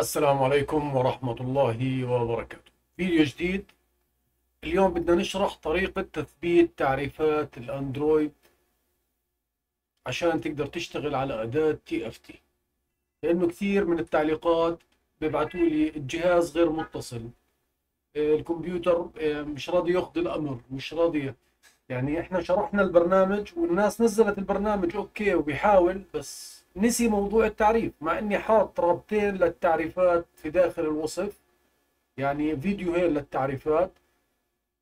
السلام عليكم ورحمة الله وبركاته. فيديو جديد. اليوم بدنا نشرح طريقة تثبيت تعريفات الاندرويد عشان تقدر تشتغل على أداة TFT، لأنه كثير من التعليقات بيبعتوا لي الجهاز غير متصل، الكمبيوتر مش راضي ياخذ الأمر، مش راضي. يعني احنا شرحنا البرنامج والناس نزلت البرنامج اوكي وبيحاول بس نسي موضوع التعريف، مع اني حاط رابطين للتعريفات في داخل الوصف، يعني فيديوهين للتعريفات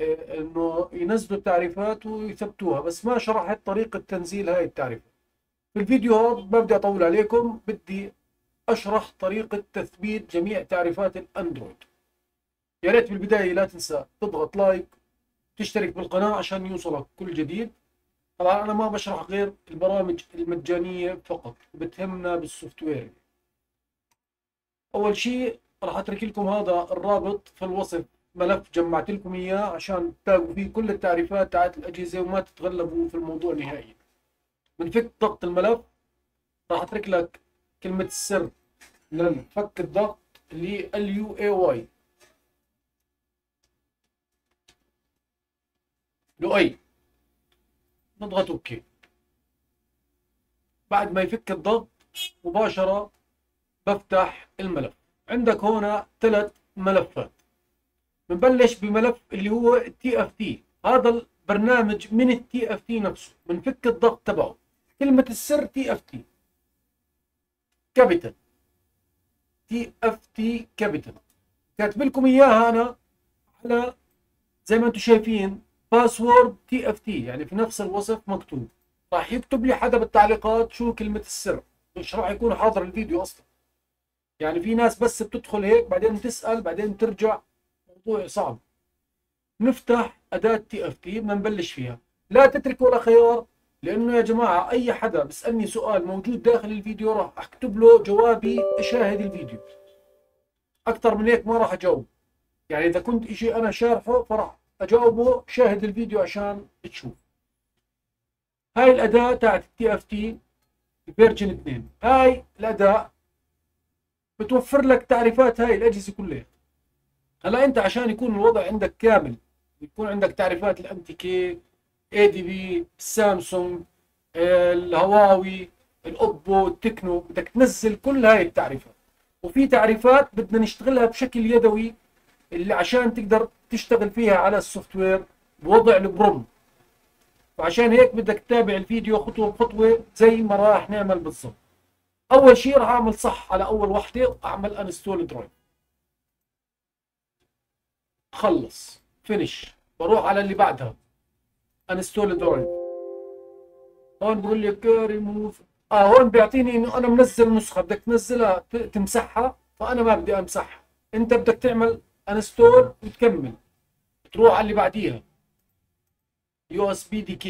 انه ينزلوا التعريفات ويثبتوها، بس ما شرحت طريقة تنزيل هاي التعريفات. في الفيديو هذا ما بدي اطول عليكم، بدي اشرح طريقة تثبيت جميع تعريفات الاندرويد. يا ريت بالبداية لا تنسى تضغط لايك، تشترك بالقناة عشان يوصلك كل جديد. طبعا انا ما بشرح غير البرامج المجانيه فقط، بتهمنا بالسوفت وير. اول شيء راح اترك لكم هذا الرابط في الوصف، ملف جمعت لكم اياه عشان تلاقوا فيه كل التعريفات تاعت الاجهزه وما تتغلبوا في الموضوع نهائيا. بنفك ضغط الملف، راح اترك لك كلمه السر لفك الضغط اللي LUAY لؤي. نضغط اوكي. بعد ما يفك الضغط مباشرة بفتح الملف. عندك هنا ثلاث ملفات. بنبلش بملف اللي هو TFT، هذا البرنامج من TFT نفسه، بنفك الضغط تبعه. كلمة السر TFT كابيتال، TFT كابيتال، كاتب لكم اياها انا على زي ما انتم شايفين باسورد TFT، يعني في نفس الوصف مكتوب. راح يكتب لي حدا بالتعليقات شو كلمة السر، مش راح يكون حاضر الفيديو اصلا. يعني في ناس بس بتدخل هيك بعدين تسأل بعدين ترجع، موضوع صعب. نفتح أداة TFT بدنا نبلش فيها. لا تترك ولا خيار، لأنه يا جماعة أي حدا بسألني سؤال موجود داخل الفيديو راح أكتب له جوابي شاهد الفيديو. أكثر من هيك ما راح أجاوب. يعني إذا كنت إشي أنا شارحه فراح اجاوبه، شاهد الفيديو عشان تشوف. هاي الاداة تاعت TFT فيرجن 2، هاي الاداة بتوفر لك تعريفات هاي الاجهزة كلها. هلا انت عشان يكون الوضع عندك كامل، يكون عندك تعريفات الMTK، ADB، السامسونج، الهواوي، الأوبو، التكنو، بدك تنزل كل هاي التعريفات. وفي تعريفات بدنا نشتغلها بشكل يدوي اللي عشان تقدر تشتغل فيها على السوفت وير بوضع البروم. فعشان هيك بدك تتابع الفيديو خطوه بخطوه زي ما راح نعمل بالضبط. اول شيء راح اعمل صح على اول وحده واعمل انستول درايف. خلص فينيش، بروح على اللي بعدها انستول درايف. هون بقول لي كاري موف، هون بيعطيني انه انا منزل نسخه، بدك تنزلها تمسحها، فانا ما بدي امسحها. انت بدك تعمل انستول وتكمل، تروح على اللي بعديها USB DK.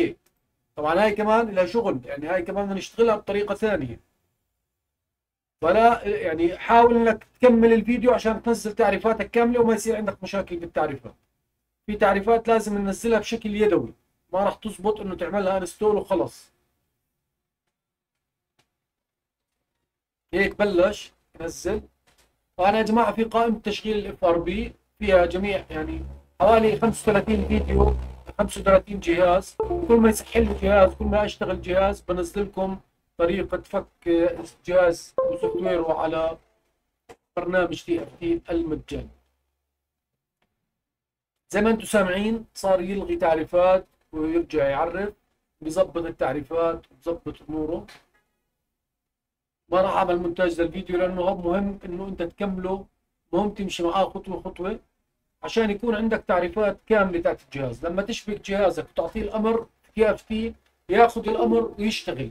طبعا هاي كمان لها شغل، يعني هاي كمان بدنا نشتغلها بطريقه ثانيه، فلا يعني حاول انك تكمل الفيديو عشان تنزل تعريفاتك كامله وما يصير عندك مشاكل بالتعريفات. في تعريفات لازم ننزلها بشكل يدوي، ما راح تزبط انه تعملها انستول وخلص. هيك بلش نزل. فأنا يا جماعة في قائمة تشغيل FRB فيها جميع، يعني حوالي 35 فيديو، 35 جهاز. كل ما يسحل لي جهاز، كل ما اشتغل جهاز بنزل لكم طريقة فك جهاز وسوفت ويره على برنامج TFT المجاني. زي ما انتم سامعين صار يلغي تعريفات ويرجع يعرف، بيظبط التعريفات وبيظبط اموره. ما راح اعمل مونتاج للفيديو لانه هو مهم انه انت تكمله، مهم تمشي معاه خطوه خطوه عشان يكون عندك تعريفات كامله تاعت الجهاز. لما تشبك جهازك وتعطيه الامر TFT ياخذ الامر ويشتغل،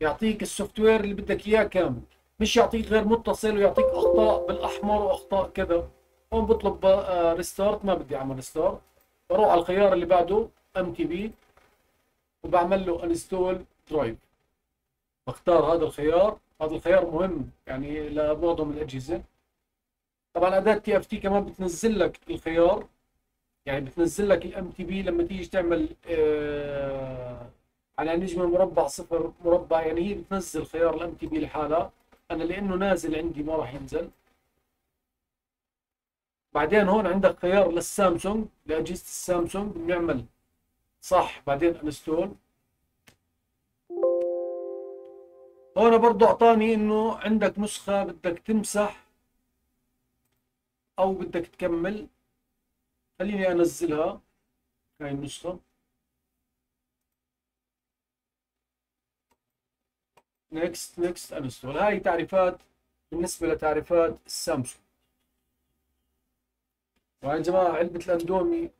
يعطيك السوفت وير اللي بدك اياه كامل، مش يعطيك غير متصل ويعطيك اخطاء بالاحمر واخطاء كذا. هون بطلب ريستارت، ما بدي اعمل ريستارت، بروح على الخيار اللي بعده MTP وبعمل له انستول درايف. بختار هذا الخيار، هذا الخيار مهم يعني لمعظم الأجهزة. طبعا أداة TFT كمان بتنزل لك الخيار، يعني بتنزل لك الMTP لما تيجي تعمل على نجمة مربع صفر مربع، يعني هي بتنزل خيار الMTP لحالها. أنا لأنه نازل عندي ما راح ينزل، بعدين هون عندك خيار للسامسونج، لاجهزه السامسونج بنعمل صح بعدين انستول. هون برضه اعطاني انه عندك نسخه بدك تمسح او بدك تكمل. خليني انزلها هاي النسخه، نيكست نيكست انستول. هاي تعريفات بالنسبه لتعريفات السامسونج. وهاي يا جماعه علبه الاندومي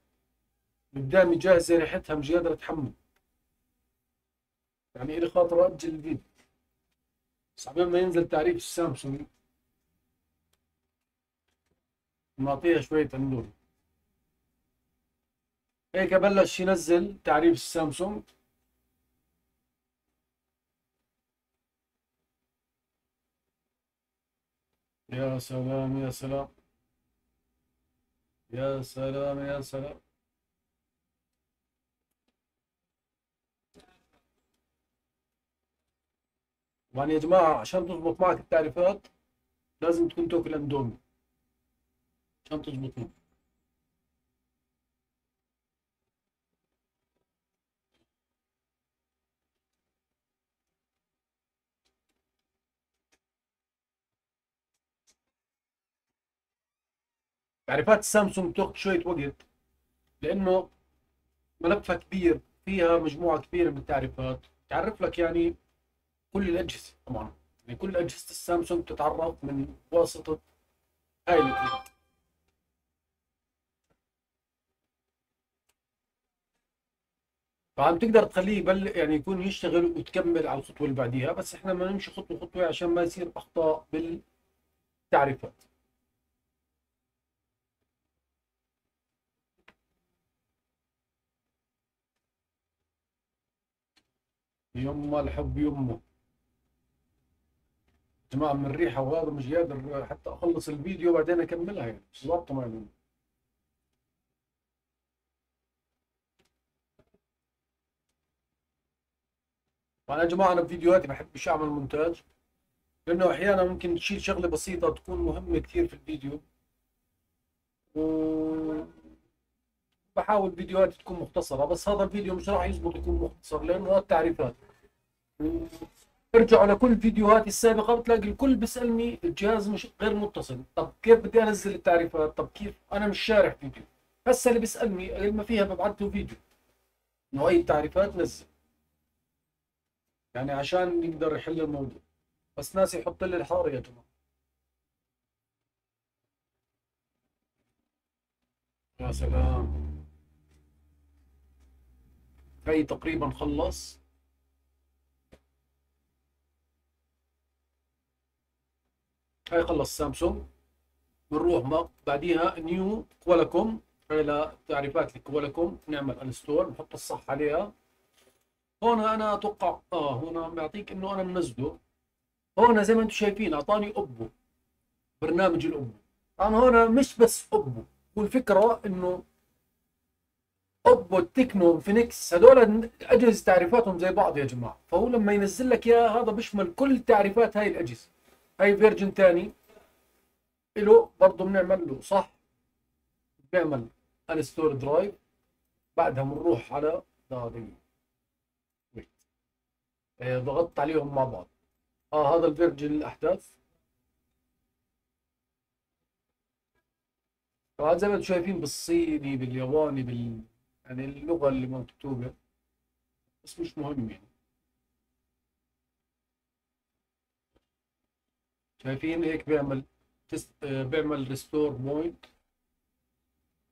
قدامي جاهزه، ريحتها مش قادر اتحمل، يعني الي خاطر اجل الفيديو بس عبال ما ينزل تعريف السامسونج نعطيها شويه اندومي. هيك بلش ينزل تعريف السامسونج. يا سلام يا سلام يا سلام يا سلام. طبعا يا جماعة عشان تظبط معك التعريفات لازم تكون تاكل اندومي عشان تظبط معك. تعريفات السامسونج بتاخد شوية وقت لأنه ملفها كبير، فيها مجموعة كبيرة من التعريفات، تعرف لك يعني كل الأجهزة. طبعا يعني كل أجهزة السامسونج بتتعرف من واسطة هاي الأجهزة. فعم تقدر تخليه يعني يكون يشتغل وتكمل على الخطوة اللي بعديها، بس إحنا ما نمشي خطوة خطوة عشان ما يصير أخطاء بالتعريفات. يما الحب يمه جماعة من الريحة، وهذا مش قادر حتى أخلص الفيديو وبعدين أكملها، يعني مش ضابطة معي. طبعا يا جماعة أنا بفيديوهاتي بحبش أعمل مونتاج، لأنه أحيانا ممكن تشيل شغلة بسيطة تكون مهمة كثير في الفيديو، بحاول فيديوهاتي تكون مختصرة، بس هذا الفيديو مش راح يزبط يكون مختصر لأنه التعريفات. ارجعوا لكل فيديوهاتي السابقة بتلاقي الكل بيسألني الجهاز مش غير متصل، طب كيف بدي أنزل التعريفات؟ طب كيف؟ أنا مش شارح فيديو، هسه اللي بيسألني اللي ما فيها ببعث له فيديو إنه أي التعريفات نزل، يعني عشان نقدر نحل الموضوع. بس ناس يحط لي الحار يا جماعة. يا سلام. هاي تقريبا خلص. هاي خلص سامسونج. بنروح بعديها نيو كوالكوم، على تعريفات الكوالكوم نعمل انستول، نحط الصح عليها. هون انا اتوقع هون بيعطيك انه انا منزله. هون زي ما انتم شايفين اعطاني اوبو، برنامج الاوبو. طبعا هون مش بس اوبو، والفكرة انه اوبو تكنو انفينكس هذول اجهزة تعريفاتهم زي بعض يا جماعة، فهو لما ينزل لك اياه هذا بيشمل كل تعريفات هاي الاجهزة. هاي فيرجن تاني له برضه بنعمل له صح، بنعمل انستول درايف، بعدها بنروح على ويت ضغطت عليهم مع بعض. هذا الفيرجن الاحداث. طبعا زي ما انتم شايفين بالصيني بالياباني يعني اللغة اللي مكتوبة، بس مش مهم يعني. شايفين هيك بيعمل بيعمل ريستور بوينت.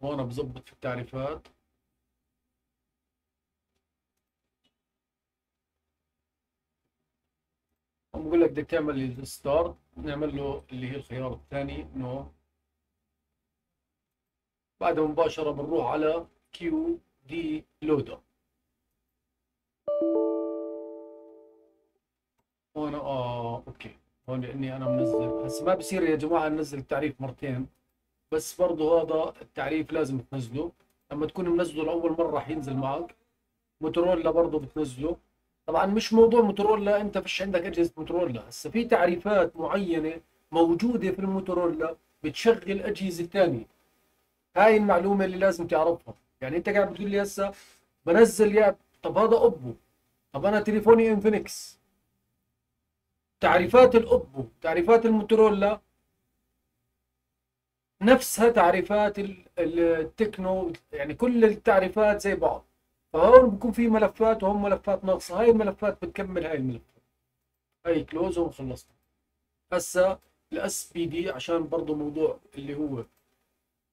وانا بظبط في التعريفات. بقول لك بدك تعمل ستارت، نعمل له اللي هي الخيار الثاني نو. بعدها مباشرة بنروح على كيو دي لودر. هون اوكي، هون لاني انا منزل هسه ما بصير يا جماعة ننزل التعريف مرتين، بس برضه هذا التعريف لازم تنزله. لما تكون منزله لأول مرة راح ينزل معك. موتورولا برضه بتنزله. طبعا مش موضوع موتورولا انت فيش عندك اجهزة موتورولا، هسه في تعريفات معينة موجودة في الموتورولا بتشغل اجهزة ثانية. هاي المعلومه اللي لازم تعرفها. يعني انت قاعد بتقول لي هسه بنزل يا طب هذا اوبو، طب انا تليفوني انفينكس. تعريفات الاوبو، تعريفات الموتورولا نفسها تعريفات التكنو، يعني كل التعريفات زي بعض. فهون بكون في ملفات وهم ملفات ناقصه، هاي الملفات بتكمل هاي الملفات. هاي كلوز وخلصنا. هسه الاس بي دي عشان برضه موضوع اللي هو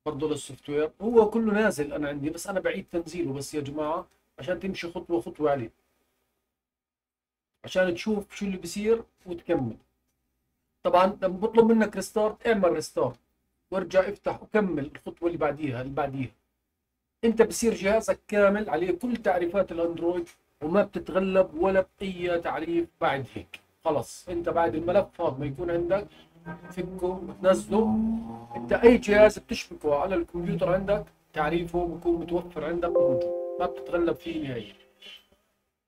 برضه للسوفت وير، هو كله نازل انا عندي، بس انا بعيد تنزيله بس يا جماعه عشان تمشي خطوه خطوه عليه، عشان تشوف شو اللي بصير وتكمل. طبعا لما بطلب منك ريستارت اعمل ريستارت وارجع افتح وكمل الخطوه اللي بعديها اللي بعديها. انت بصير جهازك كامل عليه كل تعريفات الاندرويد وما بتتغلب ولا باي تعريف بعد هيك. خلص انت بعد الملف هذا ما يكون عندك فكه وتنزله، انت اي جهاز بتشبكه على الكمبيوتر عندك تعريفه بكون متوفر عندك موجود، ما بتتغلب فيه نهائيا.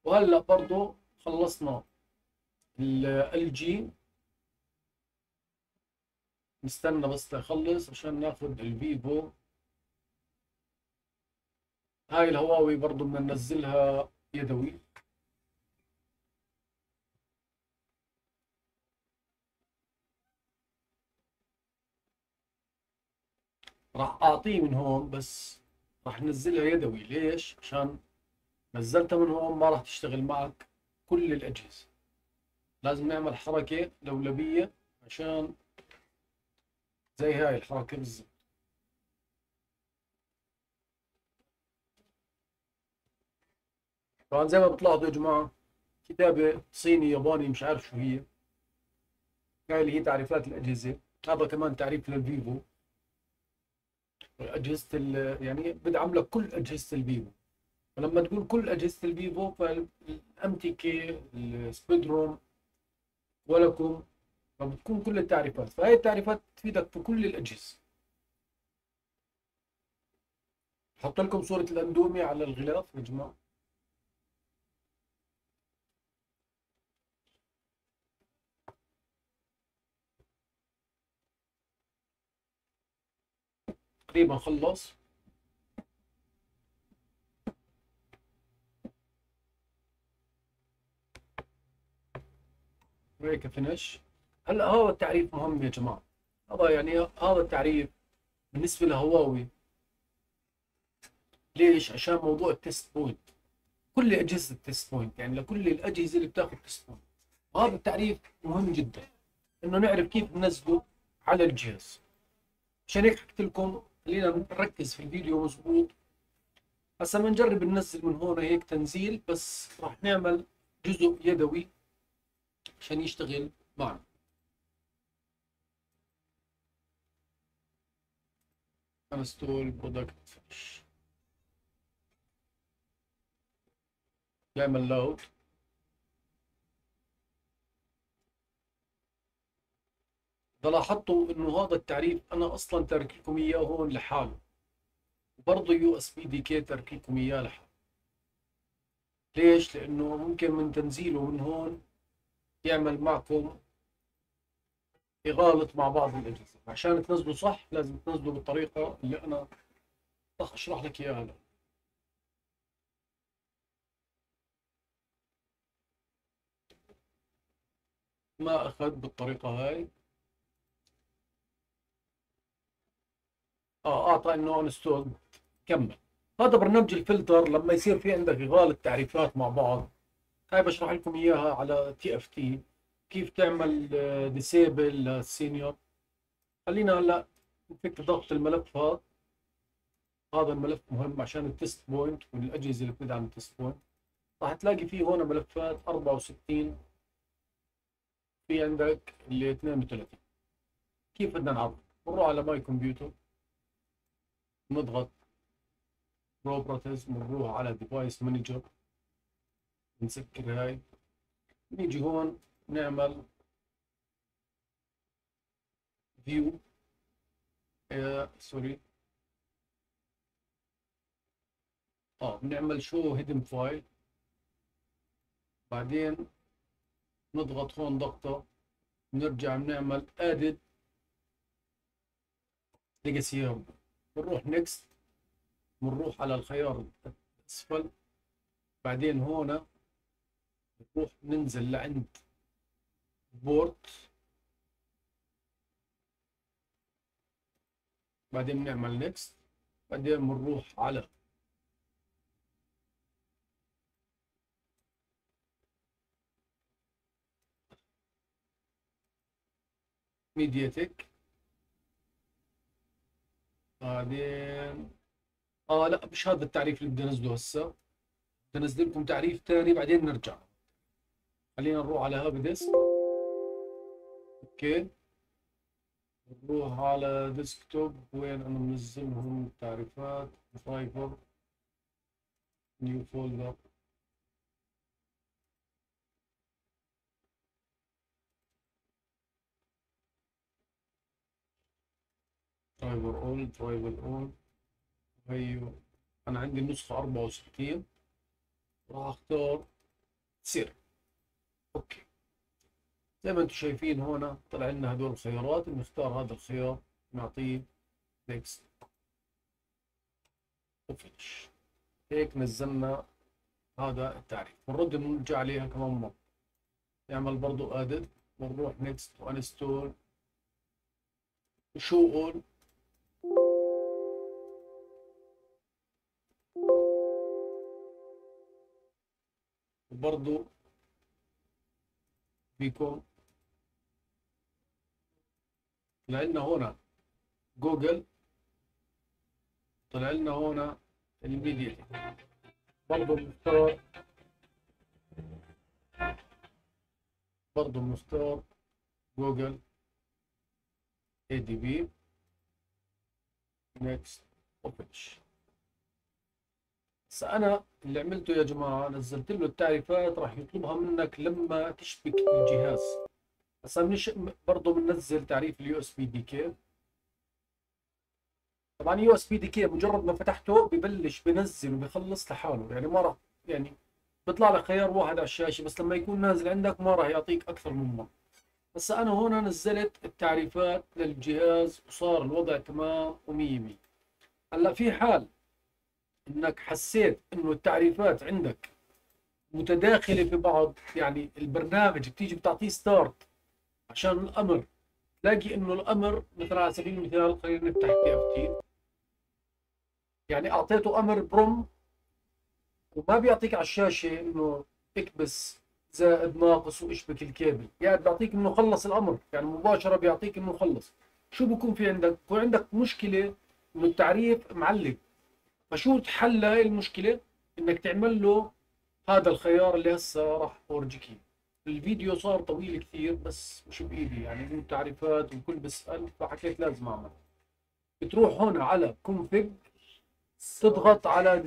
وهلا برضه خلصنا ال جي، نستنى بس نخلص عشان ناخذ الفيفو. هاي الهواوي برضه بدنا ننزلها يدوي. راح اعطيه من هون بس راح ننزلها يدوي، ليش؟ عشان نزلتها من هون ما راح تشتغل معك كل الاجهزه. لازم نعمل حركه لولبيه عشان زي هاي الحركه بالظبط. طبعا زي ما بتلاحظوا يا جماعه كتابه صيني ياباني مش عارف شو هي. هاي اللي هي تعريفات الاجهزه، هذا كمان تعريف للفيفو اجهزه يعني بدي عامله كل اجهزه الفيفو. فلما تقول كل اجهزه الفيفو فالامتكه السبيدروم ولكم، فبتكون كل التعريفات. فهي التعريفات تفيدك في كل الاجهزه. حط لكم صوره الاندومي على الغلاف يا جماعه. تقريبا خلص. هيك فينش. هلا هذا التعريف مهم يا جماعه، هذا يعني هذا التعريف بالنسبه لهواوي، ليش؟ عشان موضوع التست بوينت. كل اجهزه التست بوينت، يعني لكل الاجهزه اللي بتاخذ تست بوينت. هذا التعريف مهم جدا انه نعرف كيف ننزله على الجهاز. عشان هيك حكيت لكم خلينا نركز في الفيديو مظبوط. هسا بنجرب ننزل من هون هيك تنزيل، بس راح نعمل جزء يدوي عشان يشتغل معنا. انستول برودكت، يعمل لود. لاحظتوا انه هذا التعريف انا اصلا تارك لكم اياه هون لحاله، وبرضه يو اس بي دي كي تارك لكم اياه لحاله. ليش؟ لانه ممكن من تنزيله من هون يعمل معكم يغالط مع بعض الاجهزه. عشان تنزله صح لازم تنزله بالطريقه اللي انا راح اشرح لك اياها هلا. ما اخذ بالطريقه هاي. اعطى انه انستول كمل. هذا برنامج الفلتر لما يصير في عندك غالط تعريفات مع بعض. هاي بشرح لكم اياها على تي اف تي كيف تعمل ديسيبل للسينيور. خلينا هلا نفك ضغط الملف هذا. هذا الملف مهم عشان التست بوينت والاجهزه اللي بتدعم التست بوينت. راح تلاقي فيه هون ملفات 64، في عندك ال 32. كيف بدنا نعرف؟ بنروح على ماي كمبيوتر، نضغط بروبرتيز، بنروح على ديفايس مانجر، بنسكر هاي، نيجي هون نعمل فيو سوري بنعمل شو هيدن فايل، بعدين نضغط هون ضغطة، بنرجع بنعمل ادد ليجاسي هيرب. بنروح نكست، بنروح على الخيار اسفل، بعدين هون بنروح ننزل لعند بورت، بعدين بنعمل نكست، بعدين بنروح على ميدياتك، بعدين لا مش هذا التعريف اللي بدي انزله هسه، بدي انزل لكم تعريف ثاني بعدين نرجع. خلينا نروح على هاب ديسك، اوكي، نروح على ديسكتوب، وين انا منزلهم التعريفات، درايفر، نيو فولدر، درايفر اون، درايفر اون، هيو انا عندي النسخة 64، راح اختار سير، اوكي. زي ما انتم شايفين هون طلع لنا هدول الخيارات، بنختار هذا الخيار، نعطيه نكست، وفينش. هيك نزلنا هذا التعريف، بنرد بنرجع عليها كمان مرة، نعمل برضو ادد، بنروح نكست وانستول، شو اول، وبرضو بيكون طلع لنا هنا جوجل، طلع لنا هنا الميديا، برضو مختار جوجل اي دي بي، نكست وفينش. بس انا اللي عملته يا جماعه نزلت له التعريفات راح يطلبها منك لما تشبك الجهاز. هسه برضه بننزل تعريف اليو اس بي دي كي، طبعا اليو اس بي دي كي مجرد ما فتحته ببلش بنزل وبيخلص لحاله، يعني ما راح، يعني بيطلع لك خيار واحد على الشاشه بس لما يكون نازل عندك ما راح يعطيك اكثر من مره. بس انا هنا نزلت التعريفات للجهاز وصار الوضع تمام و100%. هلا في حال انك حسيت انه التعريفات عندك متداخله في بعض، يعني البرنامج بتيجي بتعطيه ستارت عشان الامر، تلاقي انه الامر مثلا على سبيل المثال خلينا نفتح تي اف تي، يعني اعطيته امر بروم وما بيعطيك على الشاشه انه اكبس زائد ناقص واشبك الكابل، يعني بيعطيك انه خلص الامر، يعني مباشره بيعطيك انه خلص. شو بكون في عندك؟ بكون عندك مشكله انه التعريف معلق، فشو تحل المشكلة؟ انك تعمل له هذا الخيار اللي هسه راح اورجيك اياه. الفيديو صار طويل كثير بس مش بايدي، يعني التعريفات والكل بسأل فحكيت لازم اعمل. بتروح هون على كونفيج، تضغط على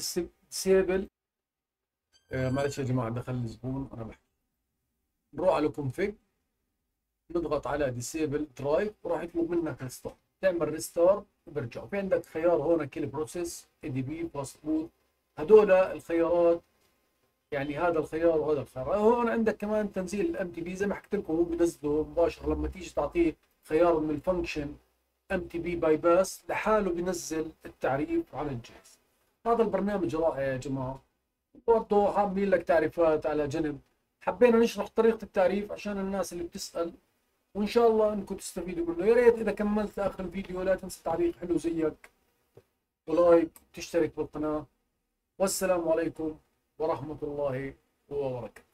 ديسيبل، معلش يا جماعة دخل زبون انا بحكي. نروح على كونفيج، نضغط على ديسيبل درايف وراح يطلب منك الستارت، تعمل ريستارت وبرجع. وفي عندك خيار هون كل بروسيس اي دي بي باسبورت، هدول الخيارات، يعني هذا الخيار وهذا الخيار. هون عندك كمان تنزيل الام تي بي، زي ما حكيت لكم هو بنزله مباشره، لما تيجي تعطيه خيار من الفانكشن ام تي بي باي باس لحاله بنزل التعريف على الجهاز. هذا البرنامج رائع يا جماعه، برضه عاملين لك تعريفات على جنب، حبينا نشرح طريقه التعريف عشان الناس اللي بتسال، وان شاء الله انكم تستفيدوا منه. يا ريت اذا كملت لاخر الفيديو لا تنسى تعليق حلو زيك ولايك وتشترك بالقناه، والسلام عليكم ورحمه الله وبركاته.